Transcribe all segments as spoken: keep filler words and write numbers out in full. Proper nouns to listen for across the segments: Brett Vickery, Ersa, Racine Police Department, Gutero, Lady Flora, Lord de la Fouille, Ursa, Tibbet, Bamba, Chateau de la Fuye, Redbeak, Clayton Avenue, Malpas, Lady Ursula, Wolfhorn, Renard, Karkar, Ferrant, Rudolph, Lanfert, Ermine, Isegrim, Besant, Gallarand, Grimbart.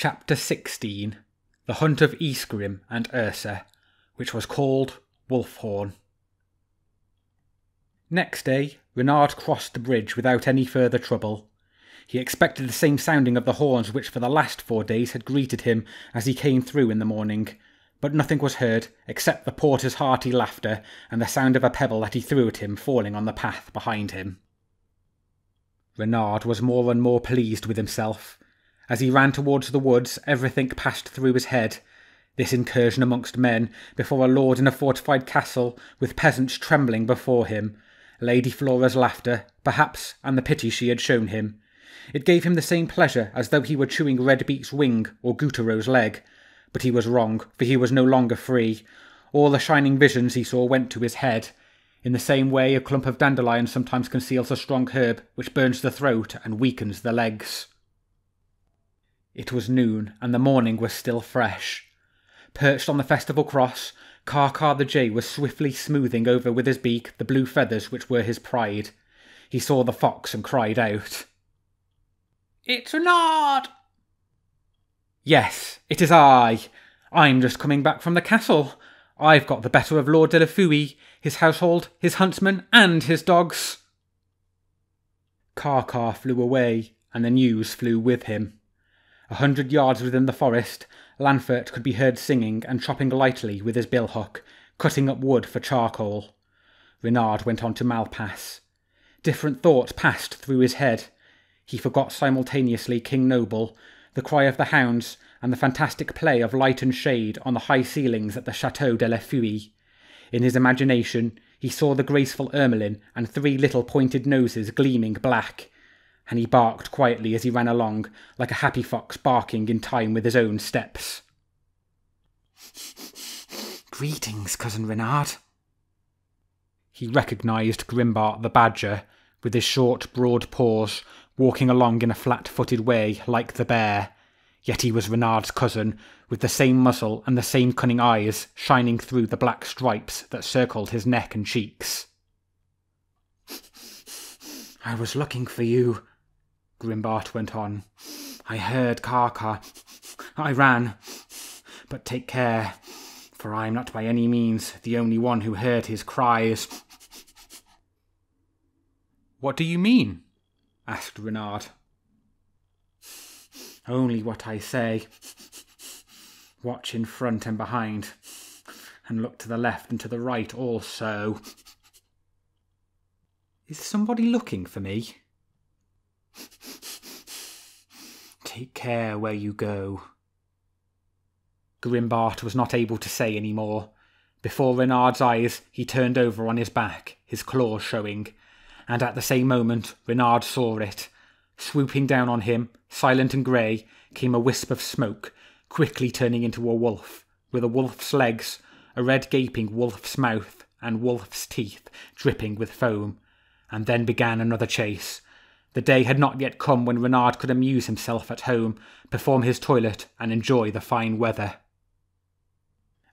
Chapter sixteen, The Hunt of Isegrim and Ersa, which was called Wolfhorn. Next day, Renard crossed the bridge without any further trouble. He expected the same sounding of the horns which for the last four days had greeted him as he came through in the morning, but nothing was heard except the porter's hearty laughter and the sound of a pebble that he threw at him falling on the path behind him. Renard was more and more pleased with himself. As he ran towards the woods, everything passed through his head. This incursion amongst men, before a lord in a fortified castle, with peasants trembling before him, Lady Flora's laughter, perhaps, and the pity she had shown him. It gave him the same pleasure as though he were chewing Redbeak's wing or Gutero's leg. But he was wrong, for he was no longer free. All the shining visions he saw went to his head. In the same way a clump of dandelion sometimes conceals a strong herb which burns the throat and weakens the legs. It was noon, and the morning was still fresh. Perched on the festival cross, Karkar the jay was swiftly smoothing over with his beak the blue feathers which were his pride. He saw the fox and cried out, "It's Renard!" "Yes, it is I. I'm just coming back from the castle. I've got the better of Lord de la Fouille, his household, his huntsmen, and his dogs." Karkar flew away, and the news flew with him. A hundred yards within the forest, Lanfert could be heard singing and chopping lightly with his billhook, cutting up wood for charcoal. Renard went on to Malpas. Different thoughts passed through his head. He forgot simultaneously King Noble, the cry of the hounds, and the fantastic play of light and shade on the high ceilings at the Chateau de la Fuye. In his imagination, he saw the graceful Ermine and three little pointed noses gleaming black, and he barked quietly as he ran along, like a happy fox barking in time with his own steps. "Greetings, Cousin Renard." He recognised Grimbart the badger, with his short, broad paws, walking along in a flat-footed way like the bear. Yet he was Renard's cousin, with the same muzzle and the same cunning eyes shining through the black stripes that circled his neck and cheeks. "I was looking for you," Grimbart went on. "I heard Karkar. I ran. But take care, for I am not by any means the only one who heard his cries." "What do you mean?" asked Renard. "Only what I say. Watch in front and behind, and look to the left and to the right also." "Is somebody looking for me?" "Take care where you go." Grimbart was not able to say any more. Before Renard's eyes, he turned over on his back, his claws showing, and at the same moment Renard saw it. Swooping down on him, silent and grey, came a wisp of smoke, quickly turning into a wolf, with a wolf's legs, a red gaping wolf's mouth, and wolf's teeth dripping with foam. And then began another chase. The day had not yet come when Renard could amuse himself at home, perform his toilet, and enjoy the fine weather.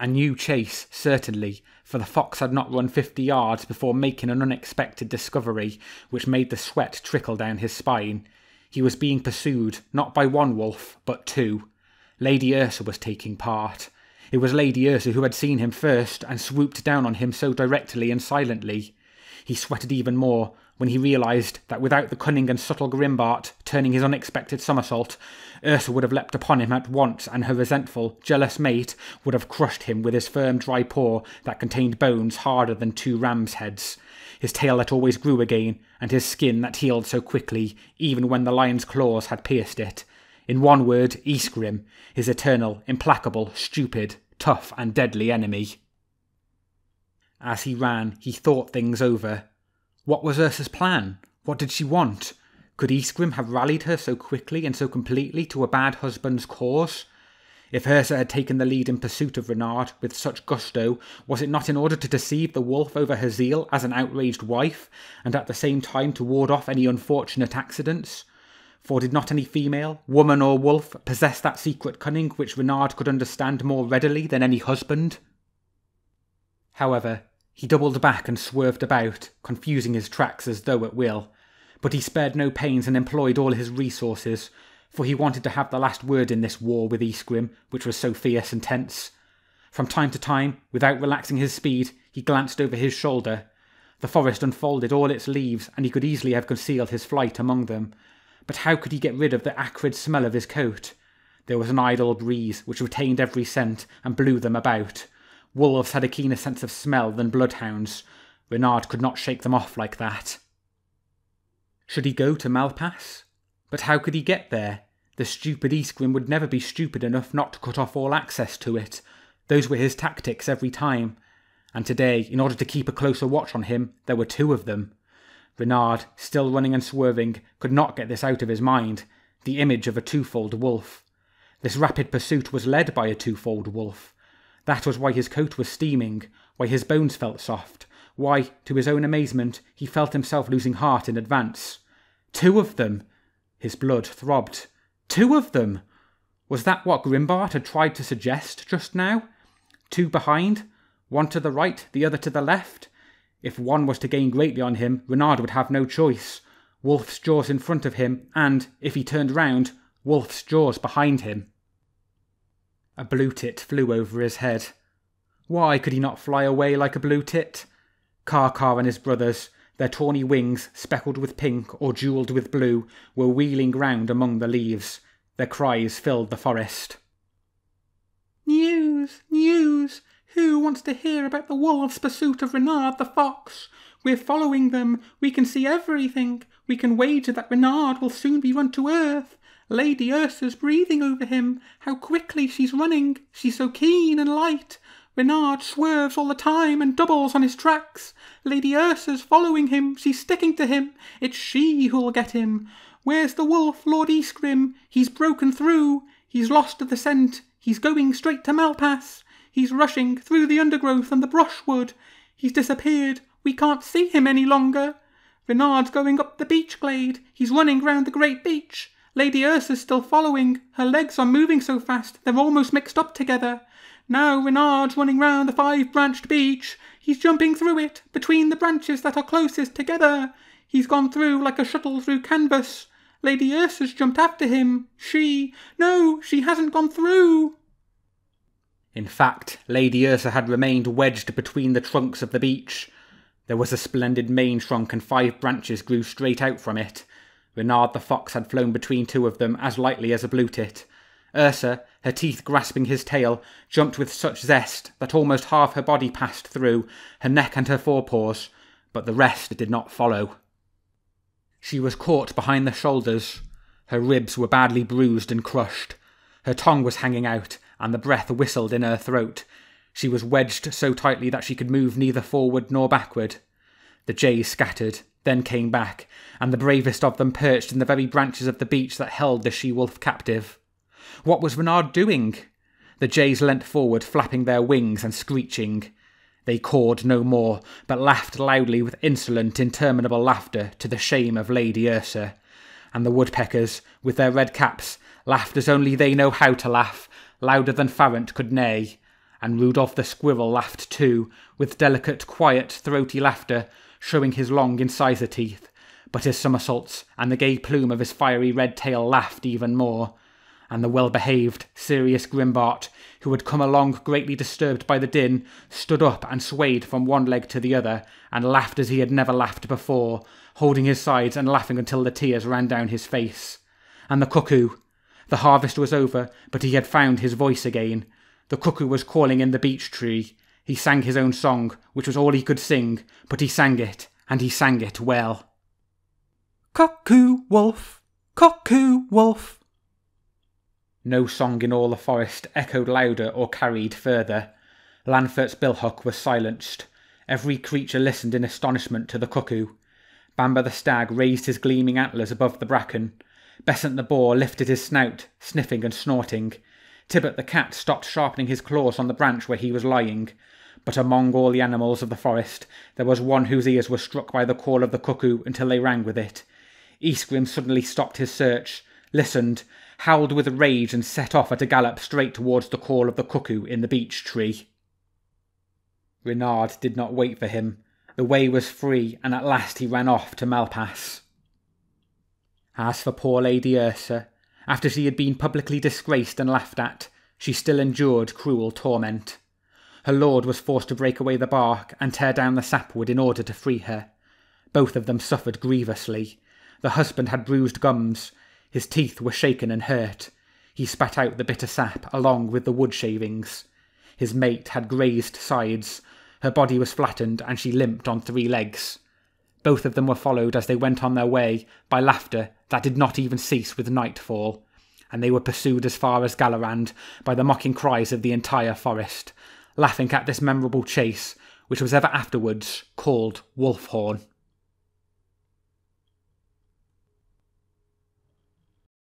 A new chase, certainly, for the fox had not run fifty yards before making an unexpected discovery, which made the sweat trickle down his spine. He was being pursued, not by one wolf, but two. Lady Ursula was taking part. It was Lady Ursula who had seen him first, and swooped down on him so directly and silently. He sweated even more when he realised that without the cunning and subtle Grimbart turning his unexpected somersault, Ersa would have leapt upon him at once, and her resentful, jealous mate would have crushed him with his firm, dry paw that contained bones harder than two rams' heads, his tail that always grew again, and his skin that healed so quickly, even when the lion's claws had pierced it. In one word, Isegrim, his eternal, implacable, stupid, tough and deadly enemy. As he ran, he thought things over. What was Ursa's plan? What did she want? Could Isegrim have rallied her so quickly and so completely to a bad husband's cause? If Ersa had taken the lead in pursuit of Renard with such gusto, was it not in order to deceive the wolf over her zeal as an outraged wife, and at the same time to ward off any unfortunate accidents? For did not any female, woman or wolf, possess that secret cunning which Renard could understand more readily than any husband? However, he doubled back and swerved about, confusing his tracks as though at will, but he spared no pains and employed all his resources, for he wanted to have the last word in this war with Isegrim, which was so fierce and tense. From time to time, without relaxing his speed, he glanced over his shoulder. The forest unfolded all its leaves, and he could easily have concealed his flight among them. But how could he get rid of the acrid smell of his coat? There was an idle breeze which retained every scent and blew them about. Wolves had a keener sense of smell than bloodhounds. Renard could not shake them off like that. Should he go to Malpas? But how could he get there? The stupid Isegrim would never be stupid enough not to cut off all access to it. Those were his tactics every time. And today, in order to keep a closer watch on him, there were two of them. Renard, still running and swerving, could not get this out of his mind, the image of a twofold wolf. This rapid pursuit was led by a twofold wolf. That was why his coat was steaming, why his bones felt soft, why, to his own amazement, he felt himself losing heart in advance. Two of them! His blood throbbed. Two of them! Was that what Grimbart had tried to suggest just now? Two behind, one to the right, the other to the left. If one was to gain greatly on him, Renard would have no choice. Wolf's jaws in front of him, and, if he turned round, Wolf's jaws behind him. A blue tit flew over his head. Why could he not fly away like a blue tit? Karkar and his brothers, their tawny wings, speckled with pink or jewelled with blue, were wheeling round among the leaves. Their cries filled the forest. "News! News! Who wants to hear about the wolves' pursuit of Renard the fox? We're following them. We can see everything. We can wager that Renard will soon be run to earth. Lady Ursa's breathing over him. How quickly she's running. She's so keen and light. Renard swerves all the time and doubles on his tracks. Lady Ursa's following him. She's sticking to him. It's she who'll get him. Where's the wolf, Lord Isegrim? He's broken through. He's lost the scent. He's going straight to Malpas. He's rushing through the undergrowth and the brushwood. He's disappeared. We can't see him any longer. Renard's going up the beech glade. He's running round the great beech. Lady Ursa's still following. Her legs are moving so fast they're almost mixed up together. Now Renard's running round the five-branched beech. He's jumping through it, between the branches that are closest together. He's gone through like a shuttle through canvas. Lady Ursa's jumped after him. She... No, she hasn't gone through. In fact, Lady Ursa had remained wedged between the trunks of the beech. There was a splendid main trunk, and five branches grew straight out from it. Renard the fox had flown between two of them as lightly as a blue tit. Ursa, her teeth grasping his tail, jumped with such zest that almost half her body passed through, her neck and her forepaws, but the rest did not follow. She was caught behind the shoulders. Her ribs were badly bruised and crushed. Her tongue was hanging out, and the breath whistled in her throat. She was wedged so tightly that she could move neither forward nor backward. The jays scattered, then came back, and the bravest of them perched in the very branches of the beech that held the she-wolf captive. What was Renard doing? The jays leant forward, flapping their wings and screeching. They cawed no more, but laughed loudly with insolent, interminable laughter to the shame of Lady Ursa. And the woodpeckers, with their red caps, laughed as only they know how to laugh, louder than Ferrant could neigh, and Rudolph the squirrel laughed too, with delicate, quiet, throaty laughter, showing his long incisor teeth, but his somersaults and the gay plume of his fiery red tail laughed even more, and the well-behaved, serious Grimbart, who had come along greatly disturbed by the din, stood up and swayed from one leg to the other, and laughed as he had never laughed before, holding his sides and laughing until the tears ran down his face. And the cuckoo, the harvest was over, but he had found his voice again. The cuckoo was calling in the beech tree. He sang his own song, which was all he could sing, but he sang it, and he sang it well. Cuckoo wolf, cuckoo wolf. No song in all the forest echoed louder or carried further. Lanfert's billhook was silenced. Every creature listened in astonishment to the cuckoo. Bamba the stag raised his gleaming antlers above the bracken. Besant the boar lifted his snout, sniffing and snorting. Tibbet the cat stopped sharpening his claws on the branch where he was lying. But among all the animals of the forest, there was one whose ears were struck by the call of the cuckoo until they rang with it. Isegrim suddenly stopped his search, listened, howled with rage, and set off at a gallop straight towards the call of the cuckoo in the beech tree. Renard did not wait for him. The way was free, and at last he ran off to Malpas. As for poor Lady Ursa, After she had been publicly disgraced and laughed at, she still endured cruel torment. Her lord was forced to break away the bark and tear down the sapwood in order to free her. Both of them suffered grievously. The husband had bruised gums. His teeth were shaken and hurt. He spat out the bitter sap along with the wood shavings. His mate had grazed sides. Her body was flattened and she limped on three legs. Both of them were followed as they went on their way by laughter that did not even cease with nightfall, and they were pursued as far as Gallarand by the mocking cries of the entire forest, laughing at this memorable chase, which was ever afterwards called Wolfhorn.